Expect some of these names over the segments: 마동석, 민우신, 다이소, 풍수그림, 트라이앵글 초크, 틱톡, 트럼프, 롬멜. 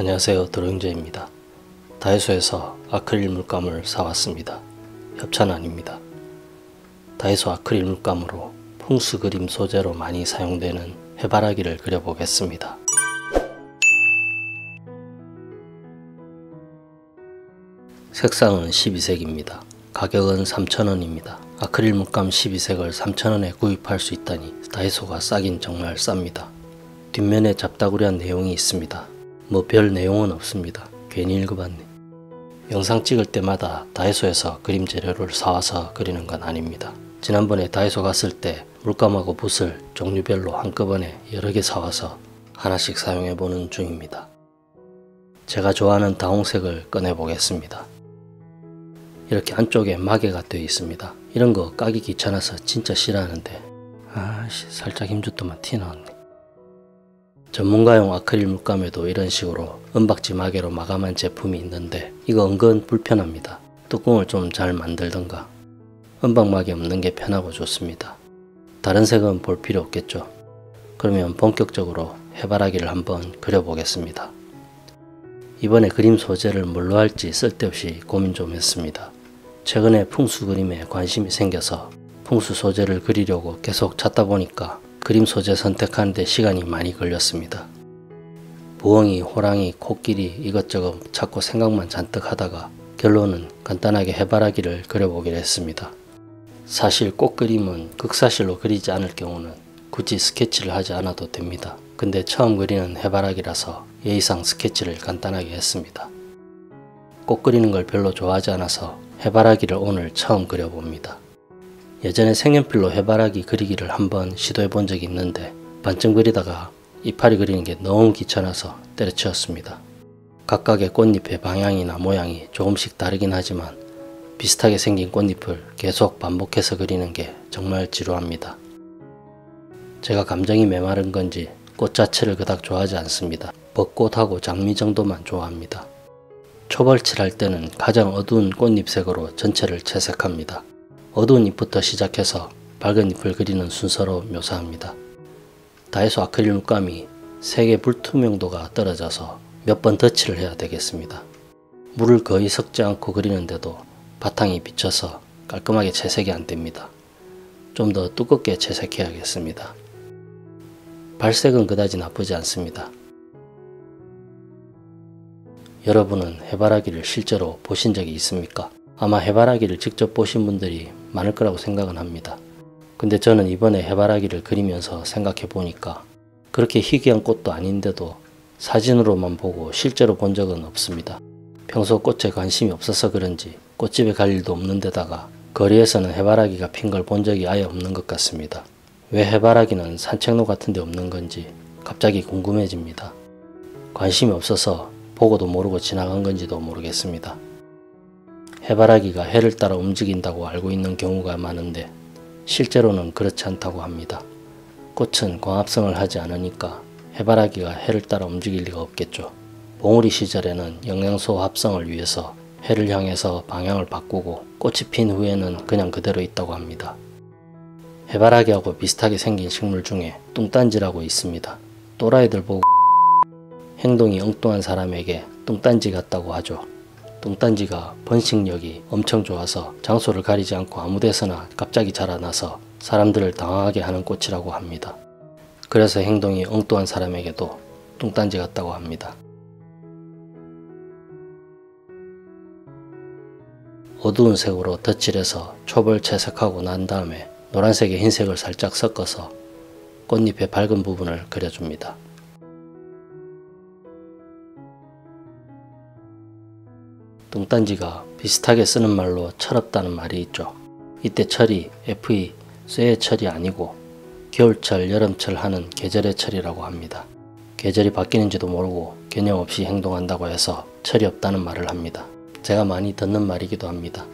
안녕하세요, 드로잉제입니다. 다이소에서 아크릴 물감을 사왔습니다. 협찬 아닙니다. 다이소 아크릴 물감으로 풍수 그림 소재로 많이 사용되는 해바라기를 그려보겠습니다. 색상은 12색입니다. 가격은 3,000원입니다. 아크릴 물감 12색을 3,000원에 구입할 수 있다니 다이소가 싸긴 정말 쌉니다. 뒷면에 잡다구리한 내용이 있습니다. 뭐 별 내용은 없습니다. 괜히 읽어봤네. 영상 찍을 때마다 다이소에서 그림 재료를 사와서 그리는 건 아닙니다. 지난번에 다이소 갔을 때 물감하고 붓을 종류별로 한꺼번에 여러 개 사와서 하나씩 사용해보는 중입니다. 제가 좋아하는 다홍색을 꺼내보겠습니다. 이렇게 안쪽에 마개가 되어 있습니다. 이런 거 까기 귀찮아서 진짜 싫어하는데 아씨, 살짝 힘줬더만 튀어나왔네. 전문가용 아크릴 물감에도 이런 식으로 은박지 마개로 마감한 제품이 있는데 이거 은근 불편합니다. 뚜껑을 좀 잘 만들던가. 은박막이 없는 게 편하고 좋습니다. 다른 색은 볼 필요 없겠죠. 그러면 본격적으로 해바라기를 한번 그려보겠습니다. 이번에 그림 소재를 뭘로 할지 쓸데없이 고민 좀 했습니다. 최근에 풍수 그림에 관심이 생겨서 풍수 소재를 그리려고 계속 찾다 보니까 그림 소재 선택하는데 시간이 많이 걸렸습니다. 부엉이, 호랑이, 코끼리 이것저것 찾고 생각만 잔뜩 하다가 결론은 간단하게 해바라기를 그려보기로 했습니다. 사실 꽃 그림은 극사실로 그리지 않을 경우는 굳이 스케치를 하지 않아도 됩니다. 근데 처음 그리는 해바라기라서 예의상 스케치를 간단하게 했습니다. 꽃 그리는 걸 별로 좋아하지 않아서 해바라기를 오늘 처음 그려봅니다. 예전에 색연필로 해바라기 그리기를 한번 시도해본 적이 있는데 반쯤 그리다가 이파리 그리는 게 너무 귀찮아서 때려치웠습니다. 각각의 꽃잎의 방향이나 모양이 조금씩 다르긴 하지만 비슷하게 생긴 꽃잎을 계속 반복해서 그리는 게 정말 지루합니다. 제가 감정이 메마른 건지 꽃 자체를 그닥 좋아하지 않습니다. 벚꽃하고 장미 정도만 좋아합니다. 초벌칠할 때는 가장 어두운 꽃잎색으로 전체를 채색합니다. 어두운 잎부터 시작해서 밝은 잎을 그리는 순서로 묘사합니다. 다이소 아크릴 물감이 색의 불투명도가 떨어져서 몇 번 덧칠을 해야 되겠습니다. 물을 거의 섞지 않고 그리는데도 바탕이 비쳐서 깔끔하게 채색이 안 됩니다. 좀 더 두껍게 채색해야겠습니다. 발색은 그다지 나쁘지 않습니다. 여러분은 해바라기를 실제로 보신 적이 있습니까? 아마 해바라기를 직접 보신 분들이 많을 거라고 생각은 합니다. 근데 저는 이번에 해바라기를 그리면서 생각해 보니까 그렇게 희귀한 꽃도 아닌데도 사진으로만 보고 실제로 본 적은 없습니다. 평소 꽃에 관심이 없어서 그런지 꽃집에 갈 일도 없는 데다가 거리에서는 해바라기가 핀 걸 본 적이 아예 없는 것 같습니다. 왜 해바라기는 산책로 같은 데 없는 건지 갑자기 궁금해집니다. 관심이 없어서 보고도 모르고 지나간 건지도 모르겠습니다. 해바라기가 해를 따라 움직인다고 알고 있는 경우가 많은데 실제로는 그렇지 않다고 합니다. 꽃은 광합성을 하지 않으니까 해바라기가 해를 따라 움직일 리가 없겠죠. 봉우리 시절에는 영양소 합성을 위해서 해를 향해서 방향을 바꾸고 꽃이 핀 후에는 그냥 그대로 있다고 합니다. 해바라기하고 비슷하게 생긴 식물 중에 뚱딴지라고 있습니다. 또라이들 보고 행동이 엉뚱한 사람에게 뚱딴지 같다고 하죠. 뚱딴지가 번식력이 엄청 좋아서 장소를 가리지 않고 아무데서나 갑자기 자라나서 사람들을 당황하게 하는 꽃이라고 합니다. 그래서 행동이 엉뚱한 사람에게도 뚱딴지 같다고 합니다. 어두운 색으로 덧칠해서 초벌 채색하고 난 다음에 노란색에 흰색을 살짝 섞어서 꽃잎의 밝은 부분을 그려줍니다. 뚱딴지가 비슷하게 쓰는 말로 철없다는 말이 있죠. 이때 철이 FE 쇠의 철이 아니고 겨울철, 여름철 하는 계절의 철이라고 합니다. 계절이 바뀌는지도 모르고 개념 없이 행동한다고 해서 철이 없다는 말을 합니다. 제가 많이 듣는 말이기도 합니다.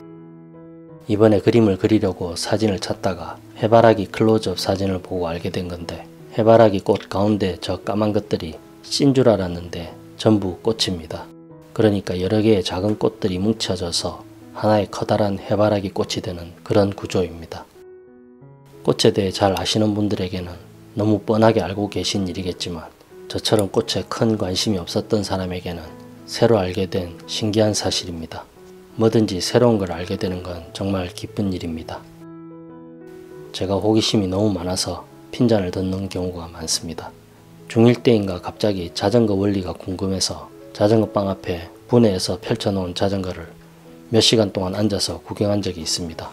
이번에 그림을 그리려고 사진을 찾다가 해바라기 클로즈업 사진을 보고 알게 된 건데 해바라기 꽃 가운데 저 까만 것들이 씨인 줄 알았는데 전부 꽃입니다. 그러니까 여러 개의 작은 꽃들이 뭉쳐져서 하나의 커다란 해바라기 꽃이 되는 그런 구조입니다. 꽃에 대해 잘 아시는 분들에게는 너무 뻔하게 알고 계신 일이겠지만 저처럼 꽃에 큰 관심이 없었던 사람에게는 새로 알게 된 신기한 사실입니다. 뭐든지 새로운 걸 알게 되는 건 정말 기쁜 일입니다. 제가 호기심이 너무 많아서 핀잔을 듣는 경우가 많습니다. 중1 때인가 갑자기 자전거 원리가 궁금해서 자전거 빵 앞에 분해해서 펼쳐놓은 자전거를 몇 시간 동안 앉아서 구경한 적이 있습니다.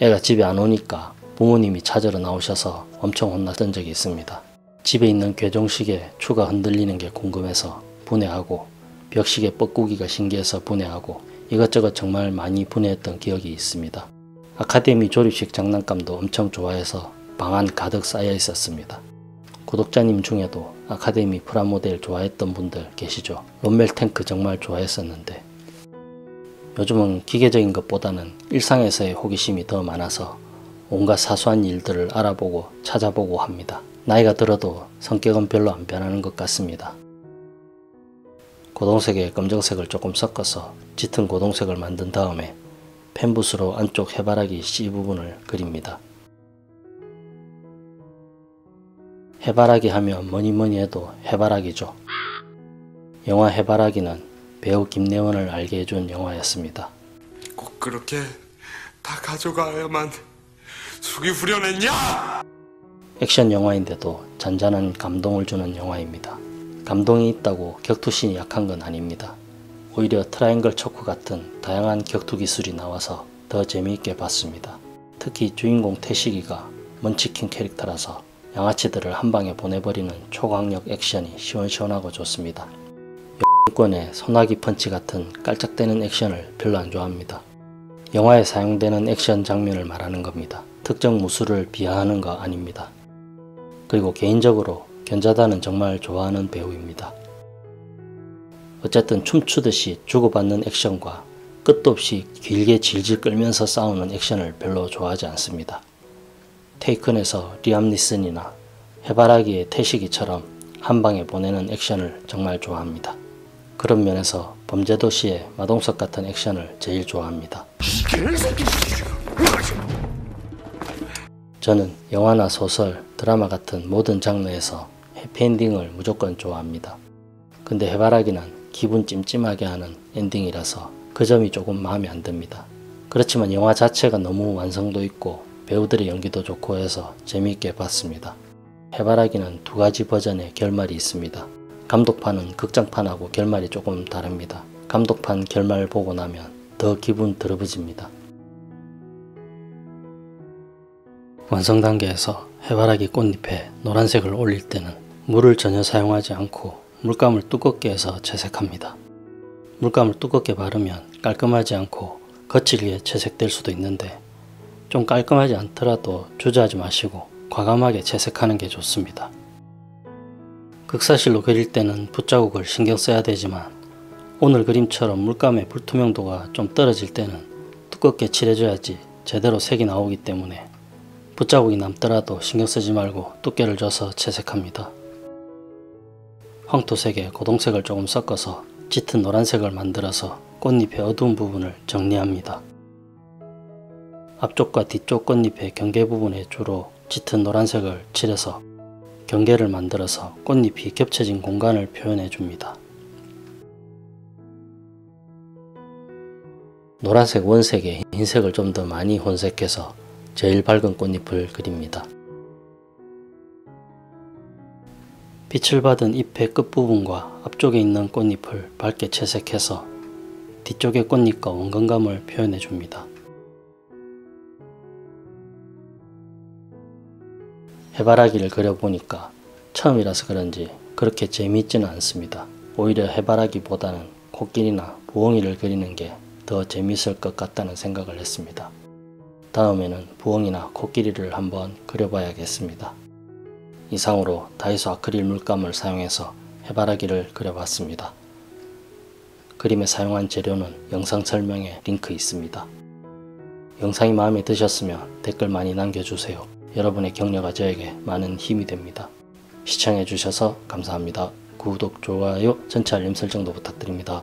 애가 집에 안 오니까 부모님이 찾으러 나오셔서 엄청 혼났던 적이 있습니다. 집에 있는 궤종시계 추가 흔들리는 게 궁금해서 분해하고, 벽시계 뻐꾸기가 신기해서 분해하고, 이것저것 정말 많이 분해했던 기억이 있습니다. 아카데미 조립식 장난감도 엄청 좋아해서 방 안 가득 쌓여 있었습니다. 구독자님 중에도 아카데미 프라모델 좋아했던 분들 계시죠? 롬멜 탱크 정말 좋아했었는데 요즘은 기계적인 것보다는 일상에서의 호기심이 더 많아서 온갖 사소한 일들을 알아보고 찾아보고 합니다. 나이가 들어도 성격은 별로 안 변하는 것 같습니다. 고동색에 검정색을 조금 섞어서 짙은 고동색을 만든 다음에 펜붓으로 안쪽 해바라기 C 부분을 그립니다. 해바라기 하면 뭐니뭐니 해도 해바라기죠. 영화 해바라기는 배우 김내원을 알게 해준 영화였습니다. 꼭 그렇게 다 가져가야만 숙이 후련했냐? 액션 영화인데도 잔잔한 감동을 주는 영화입니다. 감동이 있다고 격투신이 약한 건 아닙니다. 오히려 트라이앵글 초크 같은 다양한 격투 기술이 나와서 더 재미있게 봤습니다. 특히 주인공 태식이가 먼치킨 캐릭터라서 양아치들을 한방에 보내버리는 초강력 액션이 시원시원하고 좋습니다. X권의 소나기 펀치 같은 깔짝대는 액션을 별로 안 좋아합니다. 영화에 사용되는 액션 장면을 말하는 겁니다. 특정 무술을 비하하는 거 아닙니다. 그리고 개인적으로 견자단은 정말 좋아하는 배우입니다. 어쨌든 춤추듯이 주고받는 액션과 끝도 없이 길게 질질 끌면서 싸우는 액션을 별로 좋아하지 않습니다. 테이큰에서 리암 니슨이나 해바라기의 태식이처럼 한방에 보내는 액션을 정말 좋아합니다. 그런 면에서 범죄도시의 마동석 같은 액션을 제일 좋아합니다. 저는 영화나 소설, 드라마 같은 모든 장르에서 해피엔딩을 무조건 좋아합니다. 근데 해바라기는 기분 찜찜하게 하는 엔딩이라서 그 점이 조금 마음에 안 듭니다. 그렇지만 영화 자체가 너무 완성도 있고 배우들의 연기도 좋고 해서 재미있게 봤습니다. 해바라기는 두 가지 버전의 결말이 있습니다. 감독판은 극장판하고 결말이 조금 다릅니다. 감독판 결말 보고 나면 더 기분 더러워집니다. 완성 단계에서 해바라기 꽃잎에 노란색을 올릴 때는 물을 전혀 사용하지 않고 물감을 두껍게 해서 채색합니다. 물감을 두껍게 바르면 깔끔하지 않고 거칠게 채색될 수도 있는데 좀 깔끔하지 않더라도 주저하지 마시고 과감하게 채색하는 게 좋습니다. 극사실로 그릴 때는 붓자국을 신경 써야 되지만 오늘 그림처럼 물감의 불투명도가 좀 떨어질 때는 두껍게 칠해줘야지 제대로 색이 나오기 때문에 붓자국이 남더라도 신경 쓰지 말고 두께를 줘서 채색합니다. 황토색에 고동색을 조금 섞어서 짙은 노란색을 만들어서 꽃잎의 어두운 부분을 정리합니다. 앞쪽과 뒤쪽 꽃잎의 경계 부분에 주로 짙은 노란색을 칠해서 경계를 만들어서 꽃잎이 겹쳐진 공간을 표현해 줍니다. 노란색 원색에 흰색을 좀 더 많이 혼색해서 제일 밝은 꽃잎을 그립니다. 빛을 받은 잎의 끝부분과 앞쪽에 있는 꽃잎을 밝게 채색해서 뒤쪽의 꽃잎과 원근감을 표현해 줍니다. 해바라기를 그려보니까 처음이라서 그런지 그렇게 재미있지는 않습니다. 오히려 해바라기보다는 코끼리나 부엉이를 그리는 게 더 재미있을 것 같다는 생각을 했습니다. 다음에는 부엉이나 코끼리를 한번 그려봐야겠습니다. 이상으로 다이소 아크릴 물감을 사용해서 해바라기를 그려봤습니다. 그림에 사용한 재료는 영상 설명에 링크 있습니다. 영상이 마음에 드셨으면 댓글 많이 남겨주세요. 여러분의 격려가 저에게 많은 힘이 됩니다. 시청해주셔서 감사합니다. 구독, 좋아요, 전체 알림 설정도 부탁드립니다.